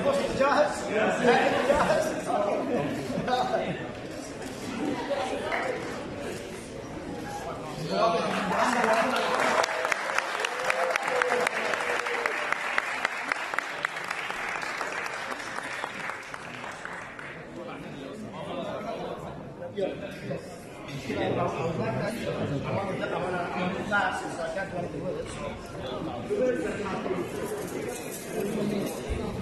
I can't do anything with it.